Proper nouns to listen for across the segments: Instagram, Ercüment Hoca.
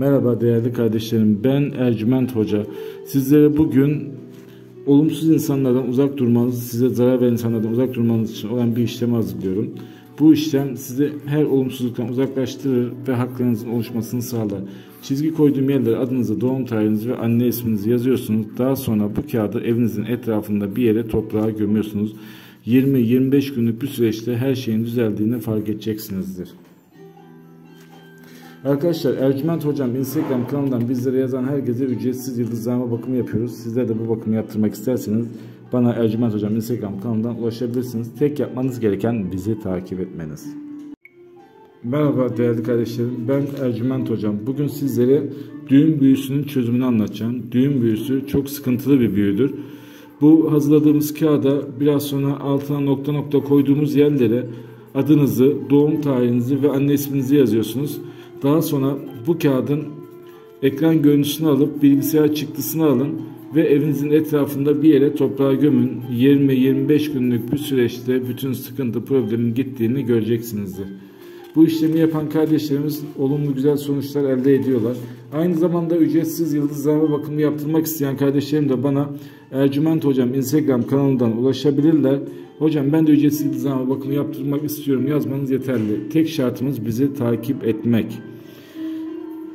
Merhaba değerli kardeşlerim, ben Ercüment Hoca. Sizlere bugün olumsuz insanlardan uzak durmanız, size zarar veren insanlardan uzak durmanız için olan bir işlemi hazırlıyorum. Bu işlem sizi her olumsuzluktan uzaklaştırır ve haklarınızın oluşmasını sağlar. Çizgi koyduğum yerlere adınızı, doğum tarihinizi ve anne isminizi yazıyorsunuz. Daha sonra bu kağıdı evinizin etrafında bir yere, toprağa gömüyorsunuz. 20-25 günlük bir süreçte her şeyin düzeldiğini fark edeceksinizdir. Arkadaşlar, Ercüment Hocam Instagram kanalından bizlere yazan herkese ücretsiz yıldızlarma bakımı yapıyoruz. Sizler de bu bakımı yaptırmak isterseniz bana Ercüment Hocam Instagram kanalından ulaşabilirsiniz. Tek yapmanız gereken bizi takip etmeniz. Merhaba değerli kardeşlerim, ben Ercüment Hocam. Bugün sizlere düğün büyüsünün çözümünü anlatacağım. Düğün büyüsü çok sıkıntılı bir büyüdür. Bu hazırladığımız kağıda biraz sonra altına nokta nokta koyduğumuz yerlere adınızı, doğum tarihinizi ve anne isminizi yazıyorsunuz. Daha sonra bu kağıdın ekran görüntüsünü alıp bilgisayar çıktısını alın ve evinizin etrafında bir yere, toprağa gömün. 20-25 günlük bir süreçte bütün sıkıntı, problemin gittiğini göreceksinizdir. Bu işlemi yapan kardeşlerimiz olumlu güzel sonuçlar elde ediyorlar. Aynı zamanda ücretsiz yıldızlarma bakımı yaptırmak isteyen kardeşlerim de bana Ercüment Hocam Instagram kanalından ulaşabilirler. Hocam ben de ücretsiz yıldızlarma bakımı yaptırmak istiyorum, yazmanız yeterli. Tek şartımız bizi takip etmek.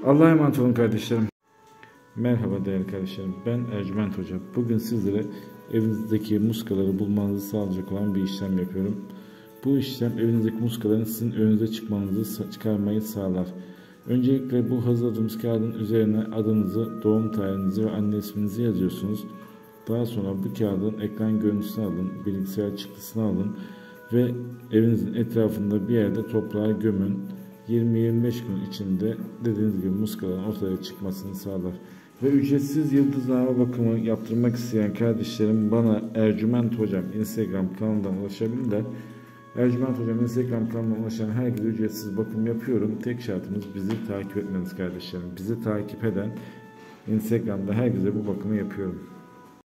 Allah'a emanet olun kardeşlerim. Merhaba değerli kardeşlerim, ben Ercüment Hoca. Bugün sizlere evinizdeki muskaları bulmanızı sağlayacak olan bir işlem yapıyorum. Bu işlem evinizdeki muskaların sizin önünüze çıkarmayı sağlar. Öncelikle bu hazırladığımız kağıdın üzerine adınızı, doğum tarihinizi ve anne isminizi yazıyorsunuz. Daha sonra bu kağıdın ekran görüntüsünü alın, bilgisayar çıktısını alın ve evinizin etrafında bir yerde toprağa gömün. 20-25 gün içinde dediğiniz gibi muskaların ortaya çıkmasını sağlar. Ve ücretsiz yıldızlarma bakımı yaptırmak isteyen kardeşlerim bana Ercüment Hocam Instagram kanalından ulaşabilirler. Ercüment Hocam Instagram kanalına ulaşan herkese ücretsiz bakım yapıyorum. Tek şartımız bizi takip etmeniz kardeşlerim. Bizi takip eden Instagram'da herkese bu bakımı yapıyorum.